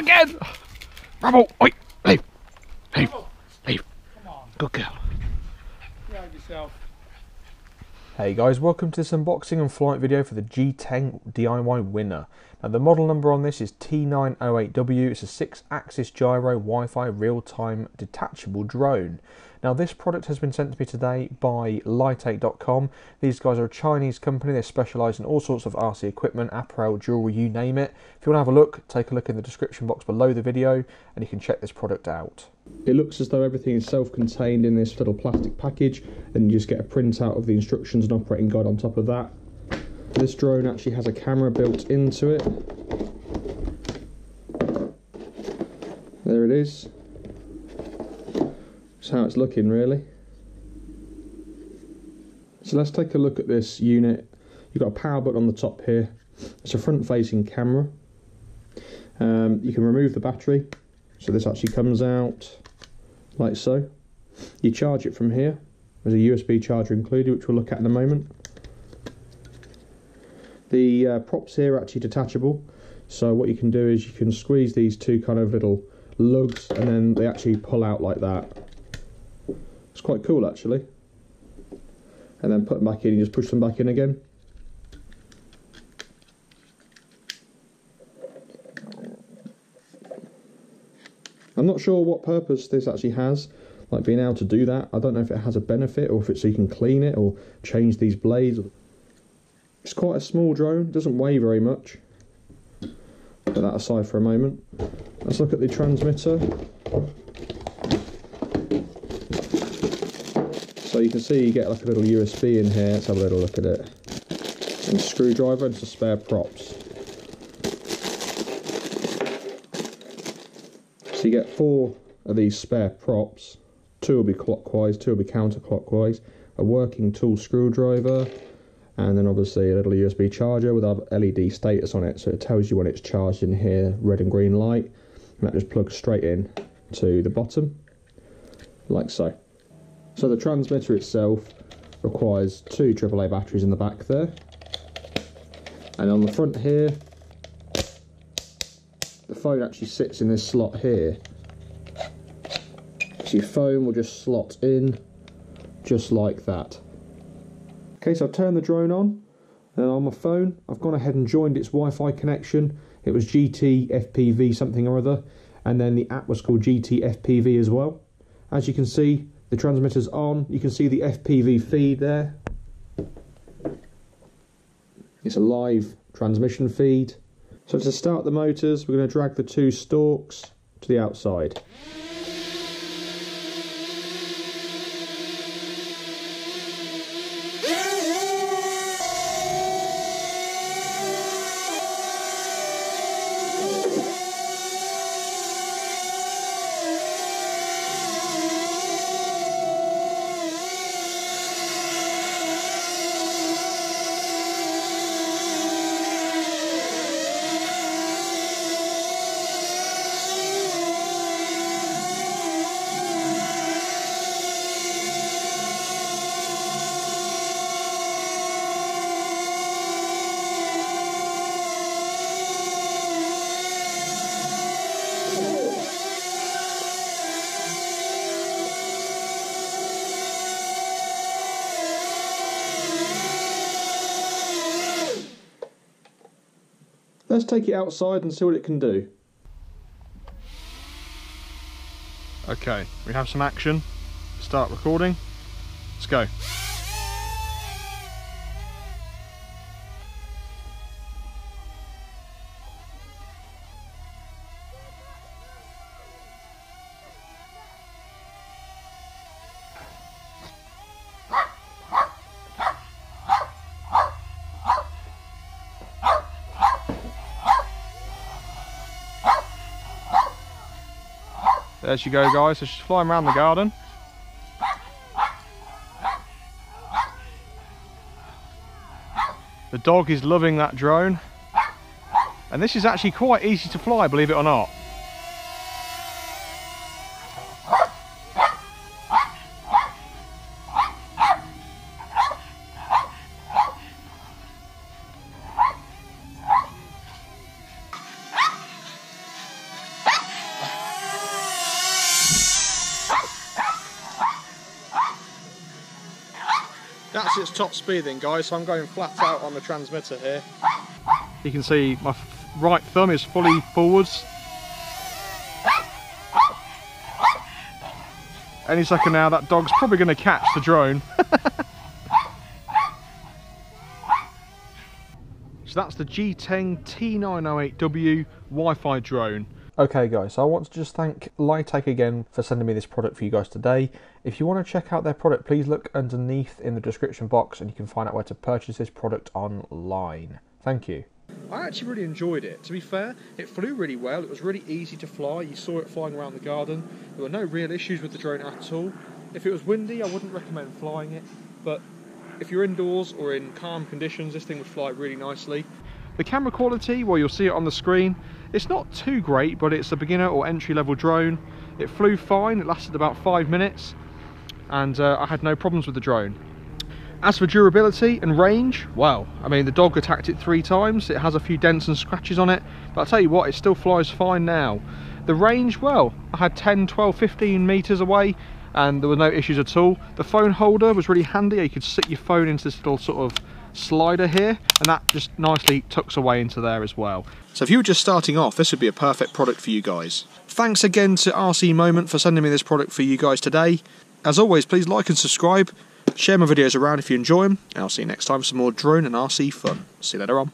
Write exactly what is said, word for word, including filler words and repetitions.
again! Bravo! Oi! Leave! Leave! Leave! Come on. Good girl. Grab yourself. Hey guys, welcome to this unboxing and flight video for the G ten D I Y winner. Now the model number on this is T nine oh eight W. It's a six axis gyro Wi-Fi real-time detachable drone. Now this product has been sent to me today by Light eight dot com. These guys are a Chinese company. They specialise in all sorts of R C equipment, apparel, jewellery, you name it. If you want to have a look, take a look in the description box below the video and you can check this product out. It looks as though everything is self-contained in this little plastic package, and you just get a printout of the instructions and operating guide on top of that. This drone actually has a camera built into it. There it is. That's how it's looking really. So let's take a look at this unit. You've got a power button on the top here. It's a front-facing camera. Um, you can remove the battery. So this actually comes out like so. You charge it from here. There's a U S B charger included, which we'll look at in a moment. The uh, props here are actually detachable. So what you can do is you can squeeze these two kind of little lugs and then they actually pull out like that. It's quite cool actually. And then put them back in and just push them back in again. I'm not sure what purpose this actually has, like being able to do that. I don't know if it has a benefit or if it's so you can clean it or change these blades. It's quite a small drone, doesn't weigh very much. Put that aside for a moment. Let's look at the transmitter. So you can see you get like a little U S B in here. Let's have a little look at it. And a screwdriver and some spare props. So you get four of these spare props, two will be clockwise, two will be counterclockwise, a working tool screwdriver, and then obviously a little U S B charger with our L E D status on it, so it tells you when it's charged in here, red and green light, and that just plugs straight in to the bottom, like so. So the transmitter itself requires two triple A batteries in the back there, and on the front here, the phone actually sits in this slot here, so your phone will just slot in just like that. Okay, so I've turned the drone on, and on my phone I've gone ahead and joined its Wi-Fi connection. It was G T F P V something or other, and then the app was called G T F P V as well. As you can see, the transmitter's on. You can see the F P V feed there. It's a live transmission feed. So to start the motors, we're going to drag the two stalks to the outside. Let's take it outside and see what it can do. Okay, we have some action. Start recording. Let's go. There she goes, guys, so she's flying around the garden. The dog is loving that drone. And this is actually quite easy to fly, believe it or not. practice its top speed then, guys, so I'm going flat out on the transmitter here. You can see my right thumb is fully forwards. Any second now, that dog's probably going to catch the drone. So that's the G ten T nine oh eight W Wi-Fi drone. Okay guys, so I want to just thank Lightake again for sending me this product for you guys today. If you want to check out their product, please look underneath in the description box and you can find out where to purchase this product online. Thank you. I actually really enjoyed it. To be fair, it flew really well. It was really easy to fly. You saw it flying around the garden. There were no real issues with the drone at all. If it was windy, I wouldn't recommend flying it, but if you're indoors or in calm conditions, this thing would fly really nicely. The camera quality, well, you'll see it on the screen. It's not too great, but it's a beginner or entry-level drone. It flew fine, it lasted about five minutes, and uh, I had no problems with the drone. As for durability and range, well, I mean, the dog attacked it three times. It has a few dents and scratches on it, but I'll tell you what, it still flies fine now. The range, well, I had ten, twelve, fifteen meters away, and there were no issues at all. The phone holder was really handy. You could sit your phone into this little sort of slider here, and that just nicely tucks away into there as well. So if you were just starting off, this would be a perfect product for you guys. Thanks again to R C Moment for sending me this product for you guys today. As always, please like and subscribe, share my videos around if you enjoy them, and I'll see you next time for some more drone and R C fun. See you later on.